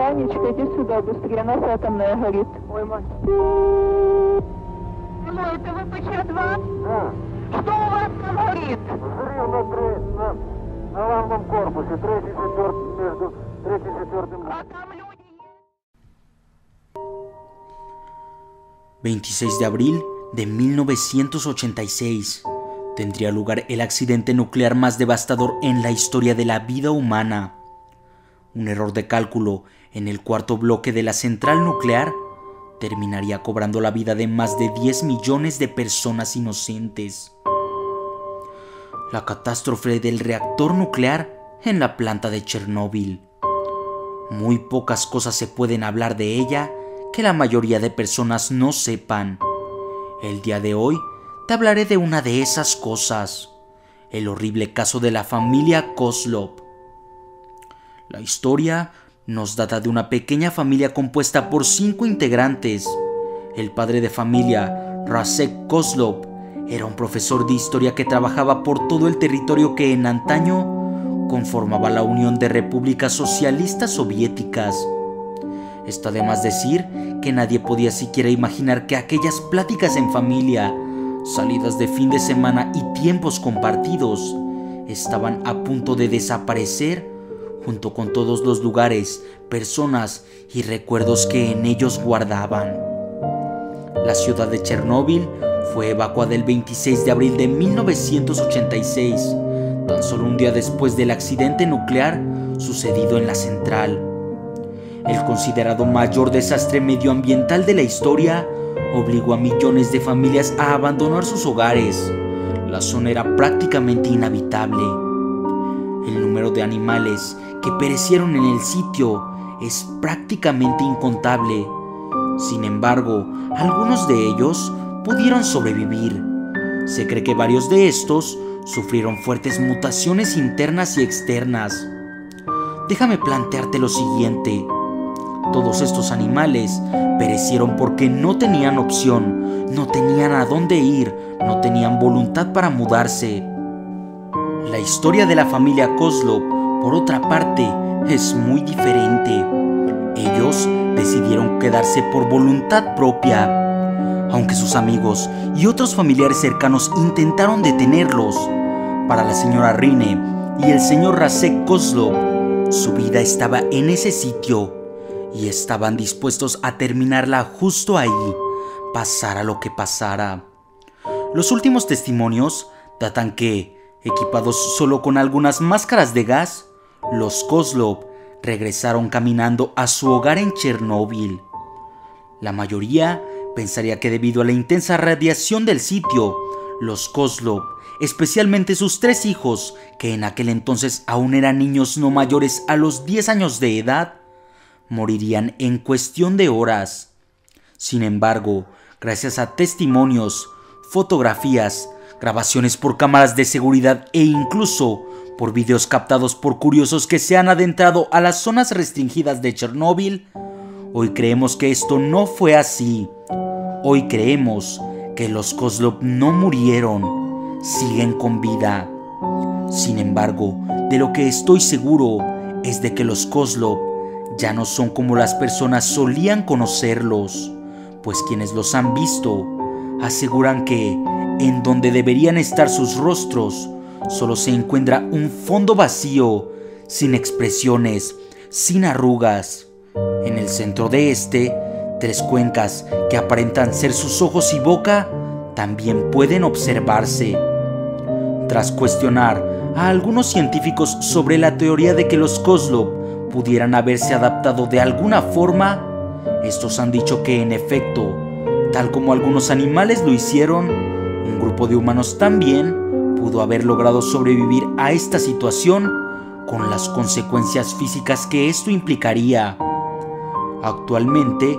Танечка, иди сюда быстрее, она атомная горит. Ой, мать. Ну, это вы ПЧ-2? Да. Что у вас там горит? Взрыв на главном корпусе, между третьим и четвертым. А там люди есть. 26 de abril de 1986. Tendría lugar el accidente nuclear más devastador en la historia de la vida humana. Un error de cálculo en el cuarto bloque de la central nuclear terminaría cobrando la vida de más de 10 millones de personas inocentes. La catástrofe del reactor nuclear en la planta de Chernóbil. Muy pocas cosas se pueden hablar de ella que la mayoría de personas no sepan. El día de hoy te hablaré de una de esas cosas, el horrible caso de la familia Kozlov. La historia nos data de una pequeña familia compuesta por 5 integrantes. El padre de familia, Rasek Kozlov, era un profesor de historia que trabajaba por todo el territorio que en antaño conformaba la Unión de Repúblicas Socialistas Soviéticas. Está además decir que nadie podía siquiera imaginar que aquellas pláticas en familia, salidas de fin de semana y tiempos compartidos estaban a punto de desaparecer junto con todos los lugares, personas y recuerdos que en ellos guardaban. La ciudad de Chernóbil fue evacuada el 26 de abril de 1986, tan solo un día después del accidente nuclear sucedido en la central. El considerado mayor desastre medioambiental de la historia obligó a millones de familias a abandonar sus hogares. La zona era prácticamente inhabitable. El número de animales que perecieron en el sitio es prácticamente incontable. Sin embargo, algunos de ellos pudieron sobrevivir. Se cree que varios de estos sufrieron fuertes mutaciones internas y externas. Déjame plantearte lo siguiente. Todos estos animales perecieron porque no tenían opción, no tenían a dónde ir, no tenían voluntad para mudarse. La historia de la familia Kozlov, por otra parte, es muy diferente. Ellos decidieron quedarse por voluntad propia. Aunque sus amigos y otros familiares cercanos intentaron detenerlos, para la señora Rine y el señor Rasek Kozlov, su vida estaba en ese sitio y estaban dispuestos a terminarla justo ahí, pasara lo que pasara. Los últimos testimonios datan que, equipados solo con algunas máscaras de gas, los Kozlov regresaron caminando a su hogar en Chernóbil. La mayoría pensaría que debido a la intensa radiación del sitio, los Kozlov, especialmente sus 3 hijos, que en aquel entonces aún eran niños no mayores a los 10 años de edad, morirían en cuestión de horas. Sin embargo, gracias a testimonios, fotografías, grabaciones por cámaras de seguridad e incluso por videos captados por curiosos que se han adentrado a las zonas restringidas de Chernóbil, hoy creemos que esto no fue así. Hoy creemos que los Kozlov no murieron, siguen con vida. Sin embargo, de lo que estoy seguro es de que los Kozlov ya no son como las personas solían conocerlos, pues quienes los han visto aseguran que en donde deberían estar sus rostros solo se encuentra un fondo vacío, sin expresiones, sin arrugas. En el centro de este, 3 cuencas que aparentan ser sus ojos y boca también pueden observarse. Tras cuestionar a algunos científicos sobre la teoría de que los Kozlov pudieran haberse adaptado de alguna forma, estos han dicho que en efecto, tal como algunos animales lo hicieron, un grupo de humanos también pudo haber logrado sobrevivir a esta situación con las consecuencias físicas que esto implicaría. Actualmente,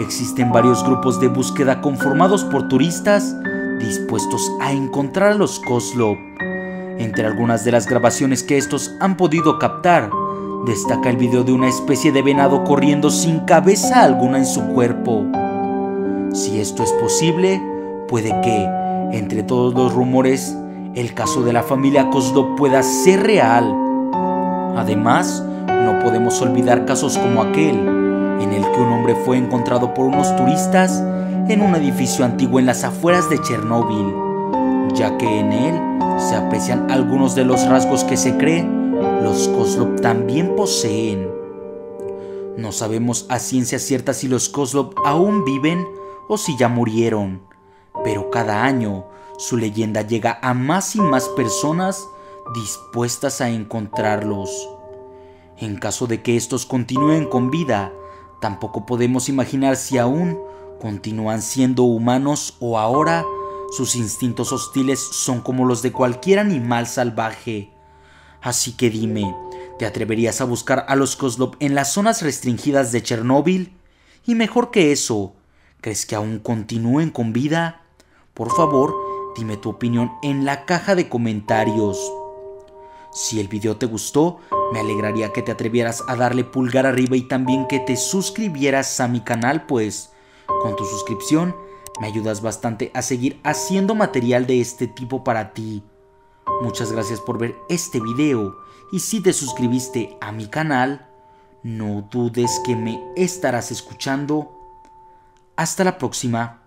existen varios grupos de búsqueda conformados por turistas dispuestos a encontrar a los Kozlov. Entre algunas de las grabaciones que estos han podido captar, destaca el video de una especie de venado corriendo sin cabeza alguna en su cuerpo. Si esto es posible, puede que, entre todos los rumores, el caso de la familia Kozlov pueda ser real. Además, No podemos olvidar casos como aquel, en el que un hombre fue encontrado por unos turistas en un edificio antiguo en las afueras de Chernóbil, ya que en él se aprecian algunos de los rasgos que se cree los Kozlov también poseen. No sabemos a ciencia cierta si los Kozlov aún viven o si ya murieron, pero cada año su leyenda llega a más y más personas dispuestas a encontrarlos. En caso de que estos continúen con vida, tampoco podemos imaginar si aún continúan siendo humanos o ahora sus instintos hostiles son como los de cualquier animal salvaje. Así que dime, ¿te atreverías a buscar a los Kozlov en las zonas restringidas de Chernóbil? Y mejor que eso, ¿crees que aún continúen con vida? Por favor, dime tu opinión en la caja de comentarios. Si el video te gustó, me alegraría que te atrevieras a darle pulgar arriba y también que te suscribieras a mi canal, pues con tu suscripción me ayudas bastante a seguir haciendo material de este tipo para ti. Muchas gracias por ver este video y si te suscribiste a mi canal, no dudes que me estarás escuchando. Hasta la próxima.